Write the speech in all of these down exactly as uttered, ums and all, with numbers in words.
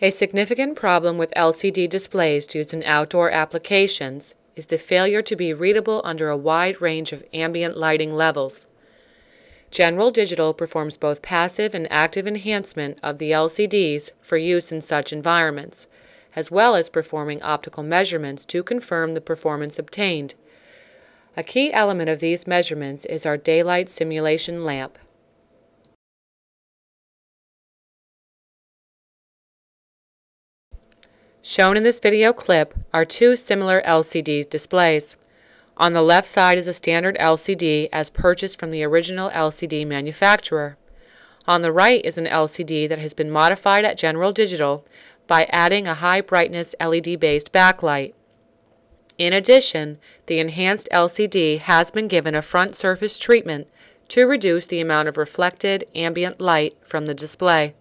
A significant problem with L C D displays used in outdoor applications is the failure to be readable under a wide range of ambient lighting levels. General Digital performs both passive and active enhancement of the L C Ds for use in such environments, as well as performing optical measurements to confirm the performance obtained. A key element of these measurements is our daylight simulation lamp. Shown in this video clip are two similar L C D displays. On the left side is a standard L C D as purchased from the original L C D manufacturer. On the right is an L C D that has been modified at General Digital by adding a high brightness L E D-based backlight. In addition, the enhanced L C D has been given a front surface treatment to reduce the amount of reflected ambient light from the display.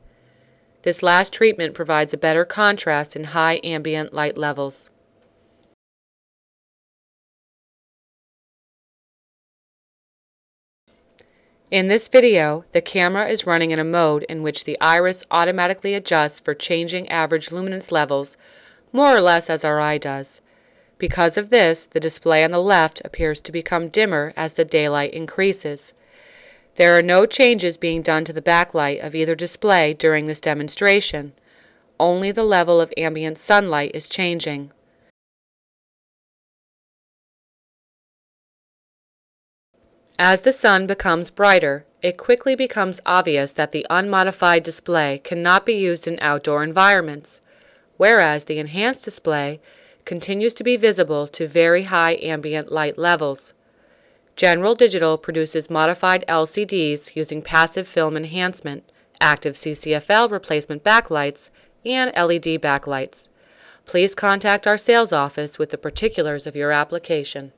This last treatment provides a better contrast in high ambient light levels. In this video, the camera is running in a mode in which the iris automatically adjusts for changing average luminance levels, more or less as our eye does. Because of this, the display on the left appears to become dimmer as the daylight increases. There are no changes being done to the backlight of either display during this demonstration. Only the level of ambient sunlight is changing. As the sun becomes brighter, it quickly becomes obvious that the unmodified display cannot be used in outdoor environments, whereas the enhanced display continues to be visible to very high ambient light levels. General Digital produces modified L C Ds using passive film enhancement, active C C F L replacement backlights, and L E D backlights. Please contact our sales office with the particulars of your application.